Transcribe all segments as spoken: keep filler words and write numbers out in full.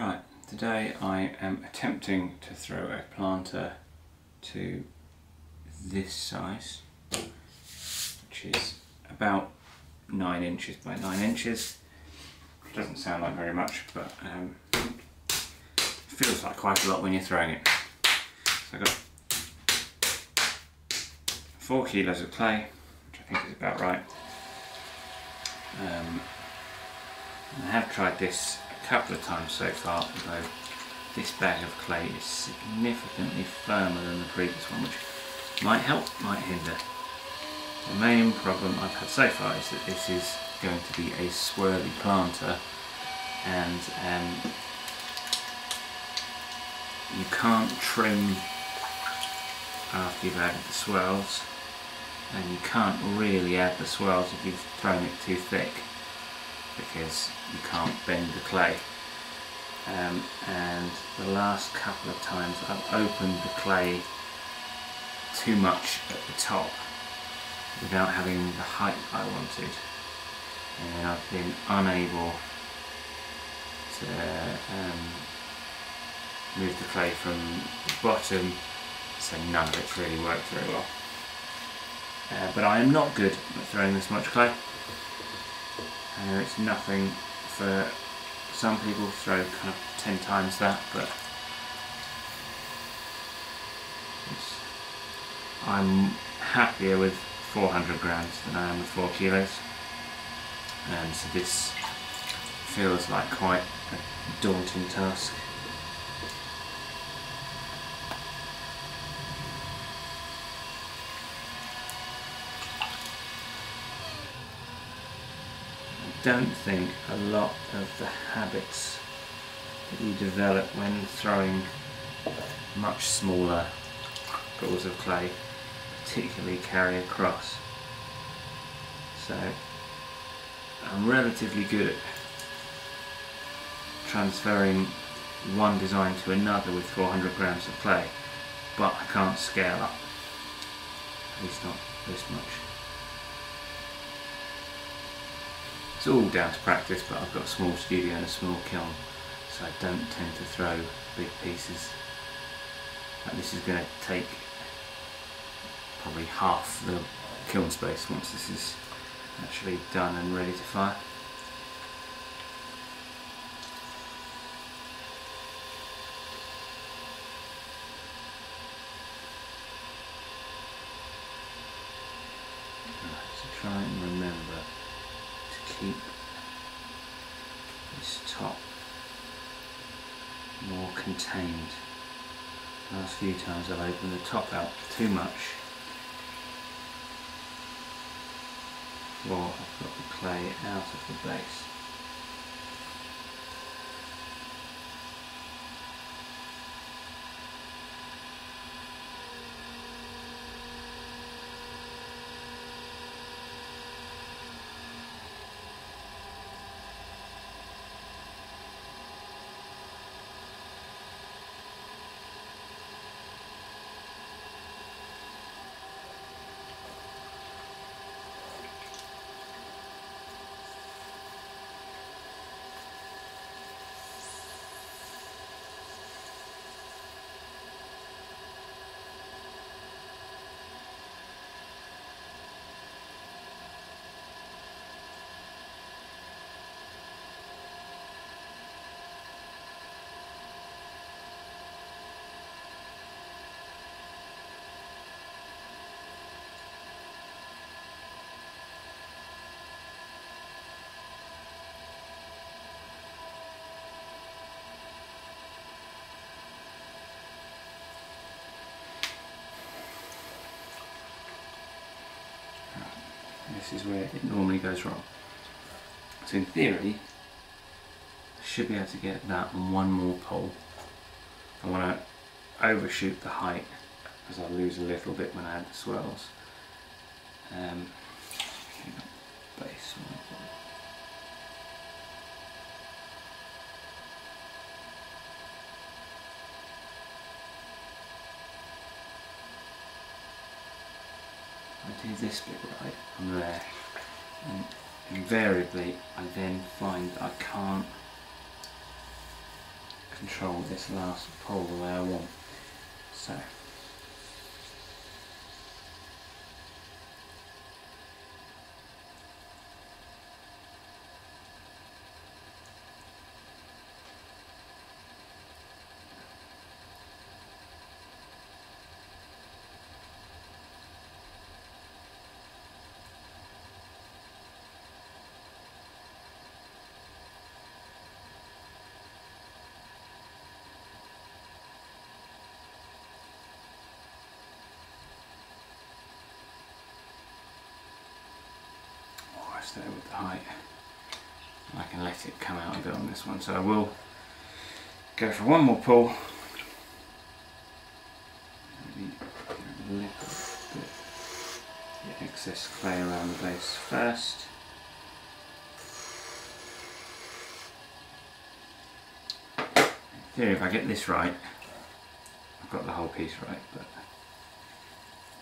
Right, today I am attempting to throw a planter to this size, which is about nine inches by nine inches. It doesn't sound like very much, but um, it feels like quite a lot when you're throwing it. So I've got four kilos of clay, which I think is about right. Um, I have tried this a couple of times so far, although this bag of clay is significantly firmer than the previous one, which might help, might hinder. The main problem I've had so far is that this is going to be a swirly planter, and um, you can't trim after you've added the swirls, and you can't really add the swirls if you've thrown it too thick, because you can't bend the clay. Um, and the last couple of times I've opened the clay too much at the top without having the height I wanted, and then I've been unable to um, move the clay from the bottom, so none of it's really worked very well. Uh, but I am not good at throwing this much clay. I know it's nothing for some people, throw kind of ten times that, but it's, I'm happier with four hundred grams than I am with four kilos, and so this feels like quite a daunting task. I don't think a lot of the habits that you develop when throwing much smaller balls of clay particularly carry across. So I'm relatively good at transferring one design to another with four hundred grams of clay, but I can't scale up, at least not this much. It's all down to practice, but I've got a small studio and a small kiln, so I don't tend to throw big pieces. And this is going to take probably half the kiln space once this is actually done and ready to fire. Right, so try and remember to keep this top more contained. The last few times I've opened the top out too much, or I've got the clay out of the base. This is where it normally goes wrong. So in theory, I should be able to get that on one more pole. I want to overshoot the height because I lose a little bit when I add the swirls. Um, base one. I do this bit right, I'm there, and invariably I then find that I can't control this last pole the way I want. So there with the height, I can let it come out a bit on this one, so I will go for one more pull. Maybe a little bit of excess clay around the base first. In theory, if I get this right, I've got the whole piece right, but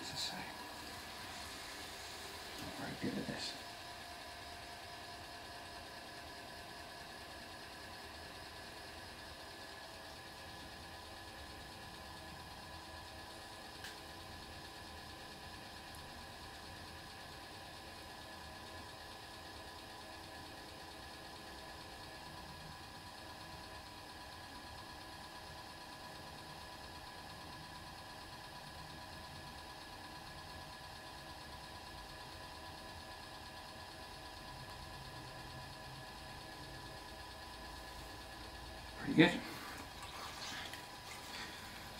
as I say, I'm not very good at this. Good.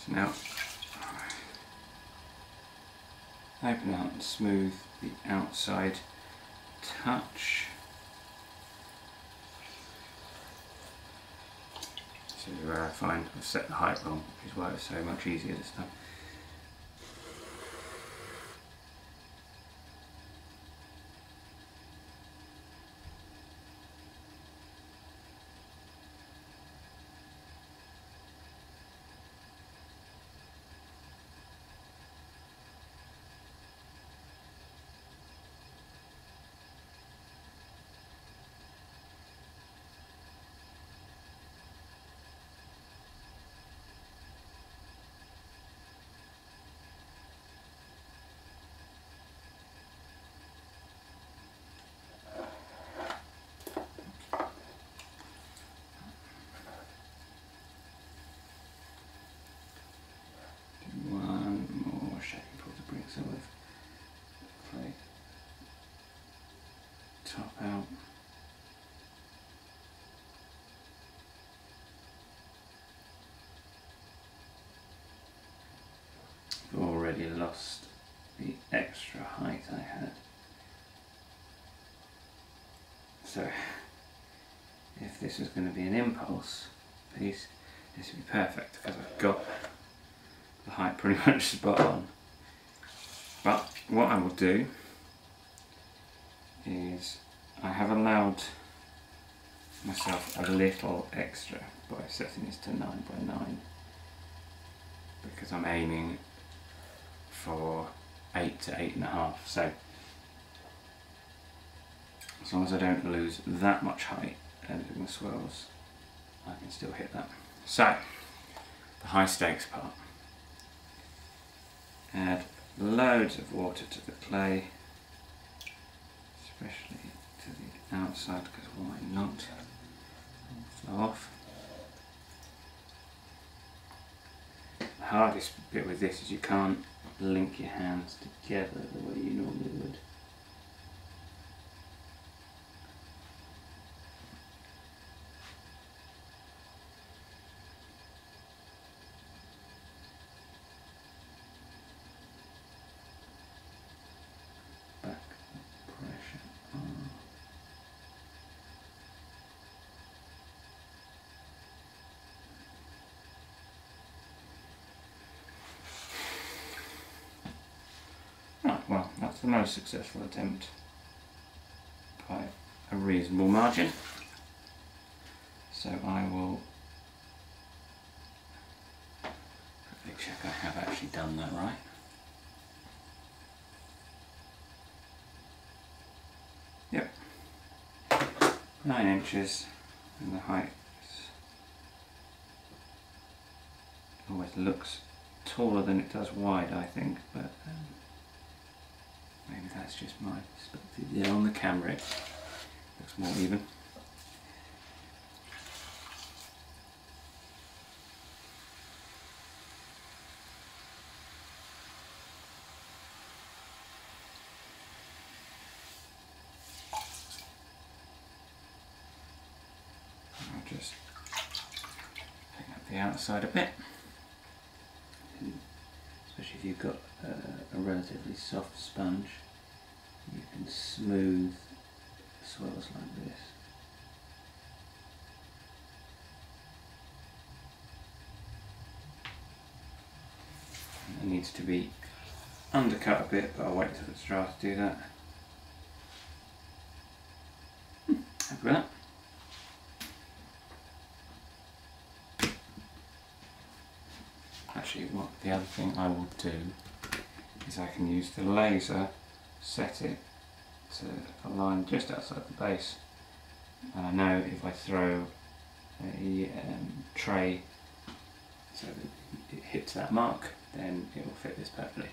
So now open out and smooth the outside touch. This is where I find I've set the height wrong, which is why it's so much easier this time. Top out. I've already lost the extra height I had. So if this was going to be an impulse piece, this would be perfect because I've got the height pretty much spot on. But what I will do is I have allowed myself a little extra by setting this to nine by nine, because I'm aiming for eight to eight and a half, so as long as I don't lose that much height and my swirls, I can still hit that. So the high stakes part. Add loads of water to the clay, especially to the outside, because why not? It'll flow off. The hardest bit with this is you can't link your hands together the way you normally would. Well, that's the most successful attempt by a reasonable margin. So I will quickly check I have actually done that right. Yep, nine inches, and the height is always looks taller than it does wide, I think, but um, maybe that's just my perspective. Yeah, on the camera it looks more even. Just pick up the outside a bit, especially if you've got a, a relatively soft sponge, you can smooth swirls like this. It needs to be undercut a bit, but I'll wait till it's dry to do that. Hmm, happy with that. Actually, what the other thing I will do is I can use the laser, set it to a line just outside the base, and I know if I throw a um, tray so that it hits that mark, then it will fit this perfectly.